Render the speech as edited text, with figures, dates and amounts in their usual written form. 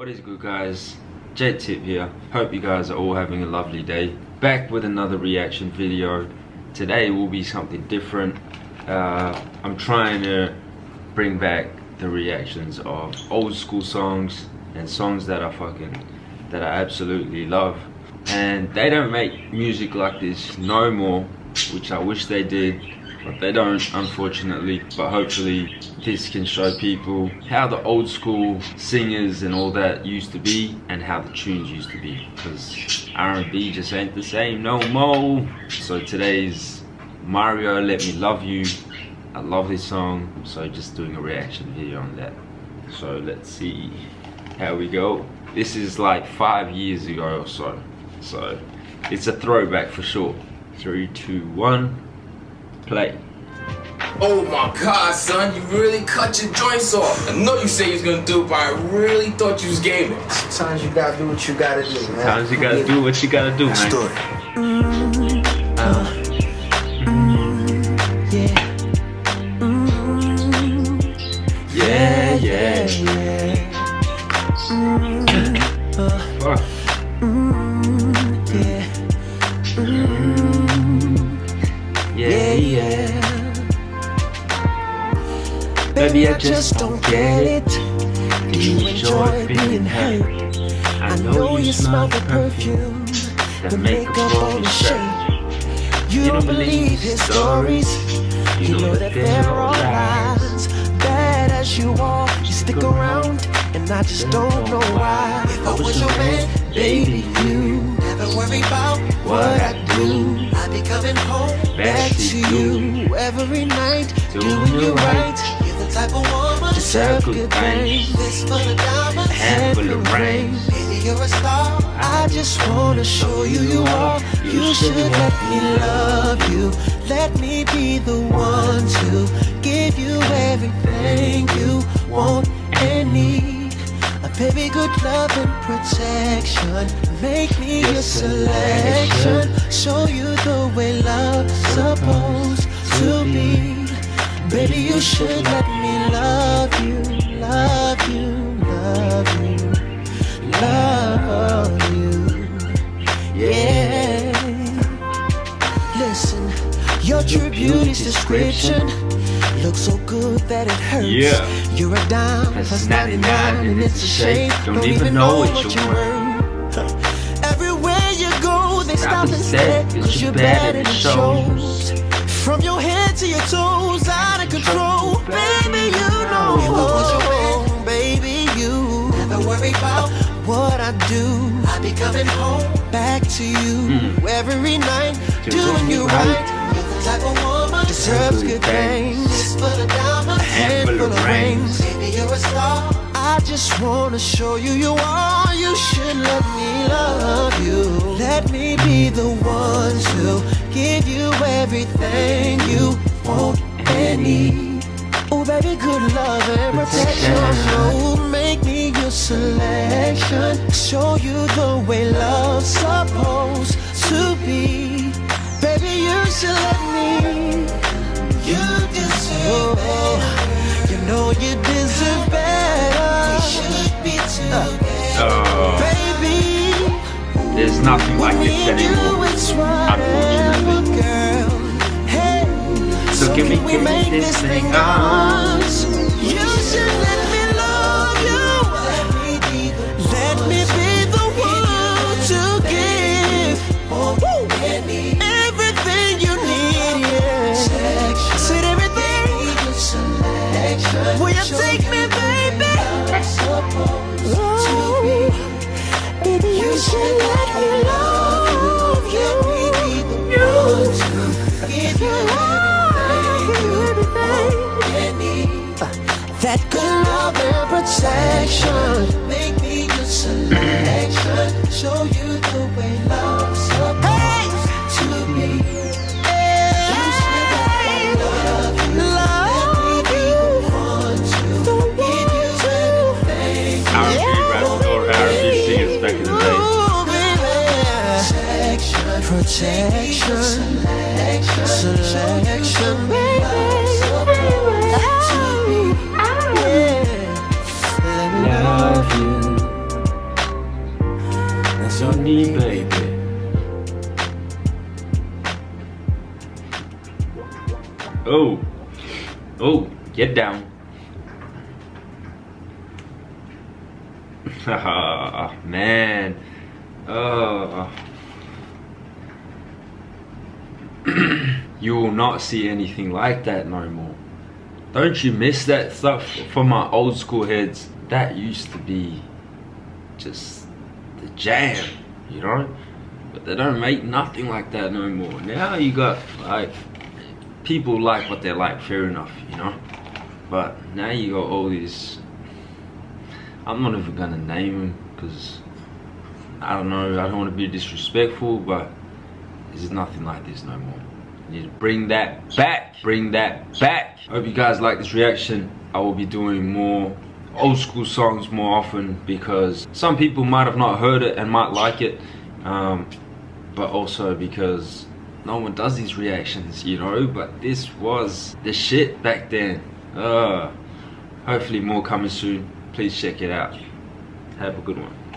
What is good, guys? Jay Tip here. Hope you guys are all having a lovely day. Back with another reaction video. Today will be something different. I'm trying to bring back the reactions of old school songs and songs that I absolutely love. And they don't make music like this no more, which I wish they did, but they don't, unfortunately. But hopefully this can show people how the old school singers and all that used to be and how the tunes used to be, because R&B just ain't the same no more. So today's Mario, Let Me Love You. I love this song, so just doing a reaction video on that. So let's see how we go. This is like 5 years ago or so it's a throwback for sure. 3, 2, 1 play. Oh my god, son, you really cut your joints off. I know you say you was gonna do it, but I really thought you was gaming. Sometimes you gotta do what you gotta do, man. Sometimes you gotta do what you gotta do, man. Story. Baby, I just don't get it. Do you enjoy being hurt? I know you smell the perfume, the makeup on your shirt. You don't believe his stories. You know that they're all lies. Bad as you are, you stick around, and I just don't know why. If I was your man, baby, you never worry about what I do. I'll be coming home back to you every night, doing you right. Type of woman, just a good thing. Fist full of diamonds, hand full of rain. Baby, you're a star. I just wanna show you you are. You should let me love you. Let me be the one to give you everything you want and need. A baby, good love and protection. Make me your selection. Show you the way love's supposed to be. Baby, you should let me love you, love you, love you, love you, yeah. Listen, your true beauty's description looks so good that it hurts. Yeah. You're a dime, plus 99, and it's a shame. Don't even know what you want. Everywhere you go, they stop and say, 'cause you're bad and it shows. From your head to your toes, out of control. Baby, you know. If I was your man, baby, you never worry about what I do. I'll be coming home back to you every night, doing you right. You're the type of woman deserves good things. Full of diamonds, a handful of rings. Baby, you're a star. I just wanna show you you are. You should let me love you. Let me be the one to give you everything you want and need. Oh baby, good love and protection. Oh, make me your selection. Show you the way love's supposed to be. Baby, you should let me. You deserve better. You know you deserve better. We should be together. Baby, there's nothing like this anymore. Unfortunately. So give me this thing ours. You should let me love you. Let me be the one to give everything you need. Yeah. Said everything. Will you take me, baby? Oh, baby, you should let me love you. That good love and protection. Make me your selection. Show you the way love's supposed to be. You should let me love you. Let me be the one to give you everything. R&B rappers or R&B singers back in the day. Protection, selection, selection, baby. Love you, me, baby. Oh, oh, get down. Oh, man. Oh. You will not see anything like that no more. Don't you miss that stuff from my old school heads? That used to be just the jam, you know? But they don't make nothing like that no more. Now you got, like, people like what they like, fair enough, you know? But now you got all these, I'm not even gonna name them, because I don't know, I don't want to be disrespectful, but there's nothing like this no more. You need to bring that back. Bring that back. I hope you guys like this reaction. I will be doing more old school songs more often, because some people might have not heard it and might like it, but also because no one does these reactions, you know. But this was the shit back then. Hopefully more coming soon. Please check it out. Have a good one.